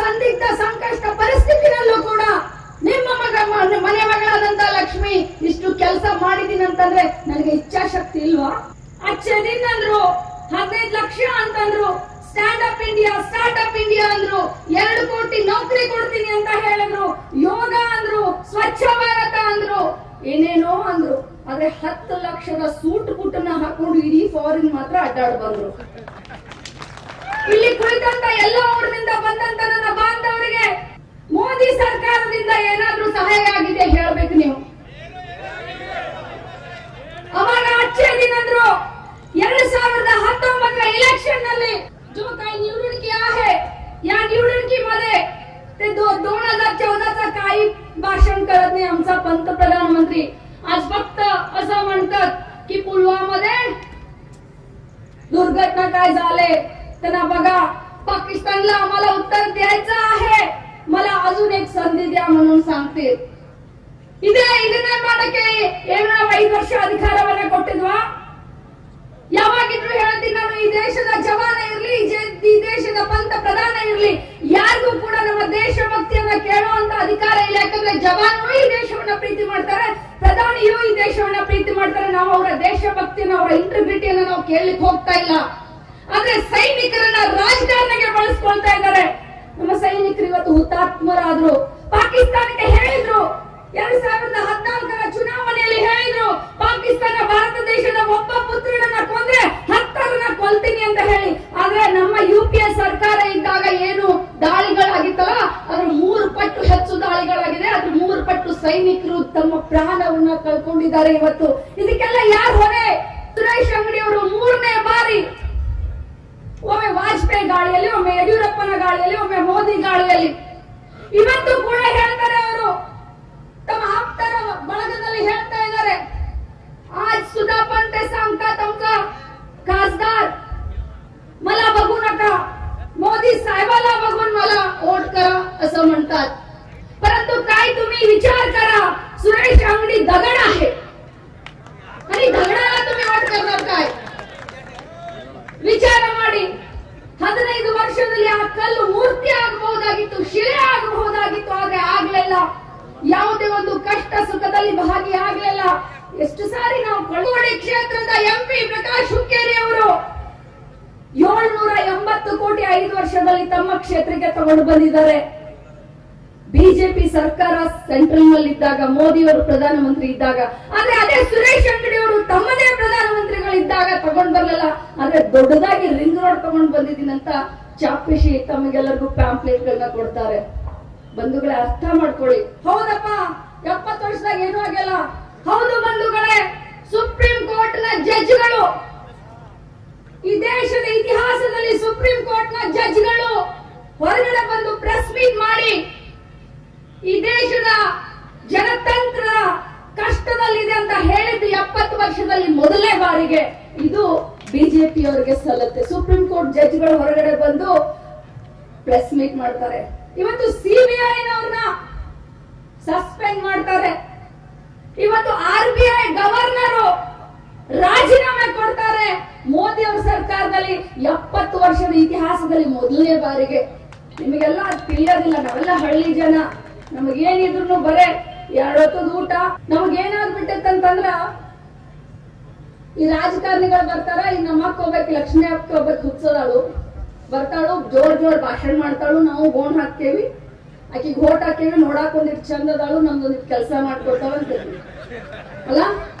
ಸಂದಿಗ್ಧ ಸಂಕಷ್ಟ ಪರಿಸ್ಥಿತಿನಲ್ಲೂ ಕೂಡ ನಿಮ್ಮ ಮನೆ ಮಗಳಾದಂತ ಲಕ್ಷ್ಮಿ ಇಷ್ಟು ಕೆಲಸ ಮಾಡಿದೀನಿ ಅಂತಂದ್ರೆ ನನಗೆ ಇಚ್ಛಾಶಕ್ತಿ ಇಲ್ವಾ? ಅಚ್ಚೇನಿನ್ನಂದ್ರು 15 ಲಕ್ಷ ಅಂತಂದ್ರು, ಸ್ಟಾರ್ಟ್ ಅಪ್ ಇಂಡಿಯಾ ಅಂದ್ರು, 2 ಕೋಟಿ ನೌಕರಿ ಕೊಡ್ತೀನಿ ಅಂತ ಹೇಳಿದ್ರು, ಯೋಗ ಅಂದ್ರು, ಸ್ವಚ್ಛ ಭಾರತ ಅಂದ್ರು, ಏನೇನೋ ಅಂದ್ರು. ಆದ್ರೆ 10 ಲಕ್ಷದ ಸೂಟ್ ಬುಟ್ಟನ್ನ ಹಾಕೊಂಡು ಇಡೀ ಫಾರಿನ್ ಮಾತ್ರ ಅಡ್ಡಾಡ್ ಬಂದ್ರು. ಇಲ್ಲಿ ಕುಳಿತಂತ ಎಲ್ಲ ಊರಿನಿಂದ ಬಂದಂತ ನನ್ನ ಬಾಂಧವರಿಗೆ ಮೋದಿ ಸರ್ಕಾರದಿಂದ ಏನಾದ್ರೂ ಸಹಾಯ ಆಗಿದೆ ಹೇಳ್ಬೇಕು ನೀವು. ಅವಾಗ ಅಚ್ಚೆ ದಿನಂದ್ರು 2019 इलेक्शन ನಲ್ಲಿ जो काही निवडून किया है या निवडणुकीमध्ये ते 2014 चा काही भाषण करत नाही आमचा पंतप्रधानमंत्री. आज फक्त असं म्हणतात की पुलवामामध्ये दुर्घटना काय झाले त्यांना बघा, पाकिस्तानला आम्हाला उत्तर द्यायचं आहे, मला अजून एक संधी द्या म्हणून सांगते. ಇದನ್ನ ಮಾಡಕ್ಕೆ ಏನಾರ 5 ವರ್ಷ ಅಧಿಕಾರವನ್ನ ಕೊಟ್ಟಿದ್ವಾ? ಯಾವಾಗಿದ್ರು ಹೇಳ್ತೀನಿ ನಾನು, ಈ ದೇಶದ ಜವಾನ ಇರ್ಲಿ, ಈ ದೇಶದ ಪಂತಪ್ರಧಾನ ಇರ್ಲಿ, ಯಾರಿಗೂ ಕೂಡ ನಮ್ಮ ದೇಶಭಕ್ತಿಯನ್ನ ಕೇಳುವಂತ ಅಧಿಕಾರ ಇಲ್ಲ. ಯಾಕಂದ್ರೆ ಜವಾನರು ಈ ದೇಶವನ್ನ ಪ್ರೀತಿ ಮಾಡ್ತಾರೆ, ಪ್ರಧಾನಿಯೂ ಈ ದೇಶವನ್ನ ಪ್ರೀತಿ ಮಾಡ್ತಾರೆ. ನಾವು ಅವರ ದೇಶಭಕ್ತಿಯನ್ನ, ಅವರ ಇಂಟ್ರಿಬ್ರಿಟಿಯನ್ನ ನಾವು ಕೇಳಲಿಕ್ಕೆ ಹೋಗ್ತಾ ಇಲ್ಲ. ಆದ್ರೆ ಸೈನಿಕರನ್ನ ರಾಜಕಾರಣಕ್ಕೆ ಬಳಸ್ಕೊಳ್ತಾ ಇದ್ದಾರೆ. ನಮ್ಮ ಸೈನಿಕರು ಇವತ್ತು ಹುತಾತ್ಮರಾದ್ರು. ಪಾಕಿಸ್ತಾನಕ್ಕೆ ಹೇಳಿದ್ರು 2014ರ ಚುನಾವಣೆಯಲ್ಲಿ ಹೇಳಿದ್ರು, ಪಾಕಿಸ್ತಾನ ಭಾರತ ದೇಶದ ಒಬ್ಬ ಪುತ್ರನನ್ನ ಕೊಂದ್ರೆ 10ರನ್ನ ಕೊಲ್ತೀನಿ ಅಂತ ಹೇಳಿ. ಆದ್ರೆ ನಮ್ಮ UPA ಸರ್ಕಾರ ಇದ್ದಾಗ ಏನು ದಾಳಿಗಳಾಗಿತ್ತಲ್ಲ ಅದ್ರ 3 ಪಟ್ಟು ಹೆಚ್ಚು ದಾಳಿಗಳಾಗಿದೆ. ಅದ್ರ 3 ಪಟ್ಟು ಸೈನಿಕರು ತಮ್ಮ ಪ್ರಾಣವನ್ನ ಕಳ್ಕೊಂಡಿದ್ದಾರೆ ಇವತ್ತು. ಇದಕ್ಕೆಲ್ಲ ಯಾರು ಹೊರೆ? ಸುರೇಶ್ ಅಂಗಡಿ ಅವರು 3ನೇ ಬಾರಿ, ಒಮ್ಮೆ ವಾಜಪೇಯಿ ಗಾಳಿಯಲ್ಲಿ, ಒಮ್ಮೆ ಯಡಿಯೂರಪ್ಪನ ಗಾಳಿಯಲ್ಲಿ, ಒಮ್ಮೆ ಮೋದಿ ಗಾಳಿಯಲ್ಲಿ, ಇವತ್ತು ಕೂಡ ಹೇಳ್ತಾರೆ ಅವರು ತಮ್ಮ ಆಪ್ತರ ಬಳಗದಲ್ಲಿ ಹೇಳ್ತಾ ಇದ್ದಾರೆ. आज सुद्धा पण ते सांगतात आमचा खासदार, मला बघू नका, मोदी साहेबाला बघून मला वोट करा असं म्हणतात. परंतु काय तुम्ही विचार करा, सुरेश अंगडी दगड आहे आणि दगडाला तुम्ही वोट करणार काय? ವಿಚಾರ ಮಾಡಿ. 15 ವರ್ಷದಲ್ಲಿ ಆ ಕಲ್ಲು ಮೂರ್ತಿ ಆಗಬಹುದಾಗಿತ್ತು, ಶಿಲೆ ಆಗಬಹುದಾಗಿತ್ತು, ಆದ್ರೆ ಆಗ್ಲಿಲ್ಲ. ಯಾವುದೇ ಒಂದು ಕಷ್ಟ ಸುಖದಲ್ಲಿ ಭಾಗಿಯಾಗಲಿಲ್ಲ. ಎಷ್ಟು ಸಾರಿ ನಾವು ಕೊಳ್ಳೋಡಿ ಕ್ಷೇತ್ರದ MP ಪ್ರಕಾಶ್ ಹುಕ್ಕೇರಿ ಅವರು 780 ಕೋಟಿ 5 ವರ್ಷದಲ್ಲಿ ತಮ್ಮ ಕ್ಷೇತ್ರಕ್ಕೆ ತಗೊಂಡು ಬಂದಿದ್ದಾರೆ. ಬಿಜೆಪಿ ಸರ್ಕಾರ ಸೆಂಟ್ರಲ್ ನಲ್ಲಿ ಇದ್ದಾಗ, ಮೋದಿಯವರು ಪ್ರಧಾನಮಂತ್ರಿ ಇದ್ದಾಗ, ಆದ್ರೆ ಅದೇ ಸುರೇಶ್ ಅಂಗಡಿ ಅವರು ತಮ್ಮದೇ ಪ್ರಧಾನಮಂತ್ರಿಗಳಿದ್ದಾಗ ತಗೊಂಡ್ ಬರಲಿಲ್ಲ. ಆದ್ರೆ ದೊಡ್ಡದಾಗಿ ರಿಂಗ್ ರೋಡ್ ತಗೊಂಡ್ ಬಂದಿದ್ದೀನಂತ ಚಾಪೇಶಿ ತಮಗೆಲ್ಲರಿಗೂ ಪ್ಯಾಂಪ್ಲೇಟ್ ಗಳನ್ನ ಕೊಡ್ತಾರೆ. ಬಂಧುಗಳೇ, ಅರ್ಥ ಮಾಡ್ಕೊಳ್ಳಿ. ಹೌದಪ್ಪ, 70 ವರ್ಷದಾಗ ಏನೂ ಆಗಲ್ಲ. ಹೌದು ಬಂಧುಗಳೇ, ಸುಪ್ರೀಂ ಕೋರ್ಟ್ ನ ಜಡ್ಜ್ಗಳು, ಈ ದೇಶದ ಇತಿಹಾಸದಲ್ಲಿ ಸುಪ್ರೀಂ ಕೋರ್ಟ್ ನ ಜಡ್ಜ್ಗಳು ಹೊರಗಡೆ ಬಂದು ಪ್ರೆಸ್ ಮೀಟ್ ಮಾಡಿ ಈ ದೇಶದ ಜನತಂತ್ರ ಕಷ್ಟದಲ್ಲಿದೆ ಅಂತ ಹೇಳಿದ್ದು 70 ವರ್ಷದಲ್ಲಿ ಮೊದಲೇ ಬಾರಿಗೆ. ಇದು ಬಿಜೆಪಿ ಅವರಿಗೆ ಸಲ್ಲುತ್ತೆ. ಸುಪ್ರೀಂ ಕೋರ್ಟ್ ಜಡ್ಜ್ಗಳು ಹೊರಗಡೆ ಬಂದು ಪ್ರೆಸ್ ಮೀಟ್ ಮಾಡ್ತಾರೆ. ಇವತ್ತು CBIನವ್ರನ್ನ ಸಸ್ಪೆಂಡ್ ಮಾಡ್ತಾರೆ. ಇವತ್ತು RBI ಗವರ್ನರು ರಾಜೀನಾಮೆ ಕೊಡ್ತಾರೆ. ಮೋದಿ ಅವರ ಸರ್ಕಾರದಲ್ಲಿ 70 ವರ್ಷದ ಇತಿಹಾಸದಲ್ಲಿ ಮೊದಲನೇ ಬಾರಿಗೆ. ನಿಮಗೆಲ್ಲ ಅದು ತಿಳಿಯೋದಿಲ್ಲ, ನಾವೆಲ್ಲ ಹಳ್ಳಿ ಜನ, ನಮಗೇನಿದ್ರು ಬರೇ 2 ಹೊತ್ತದ ಊಟ. ನಮಗೇನಾಗ್ಬಿಟ್ಟಂತಂದ್ರ ಈ ರಾಜಕಾರಣಿಗಳು ಬರ್ತಾರ, ಈ ನಮ್ಮಕ್ಕ ಹೋಗ್ಬೇಕು, ಲಕ್ಷ್ಮಿ ಅಕ್ಕ ಹೋಗ್ಬೇಕು, ಹುಚ್ಚದಾಳು ಬರ್ತಾಳು, ಜೋರ್ ಭಾಷಣ ಮಾಡ್ತಾಳು, ನಾವು ಗೋಣ್ ಹಾಕ್ತೇವಿ, ಆಕಿ ಗೋಟ್ ಹಾಕೇವಿ, ನೋಡಾಕ್ ಒಂದಿಟ್ಟು ಚಂದದಾಳು, ನಮ್ದೊಂದಿಟ್ಟು ಕೆಲಸ ಮಾಡ್ಕೊಳ್ತಾವ ಅಂತ ಅಲ್ಲ.